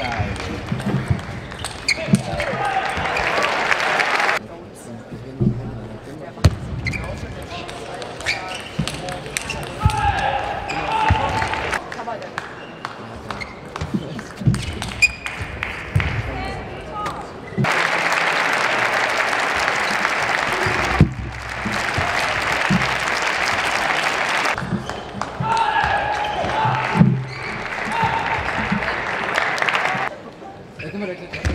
I'm going to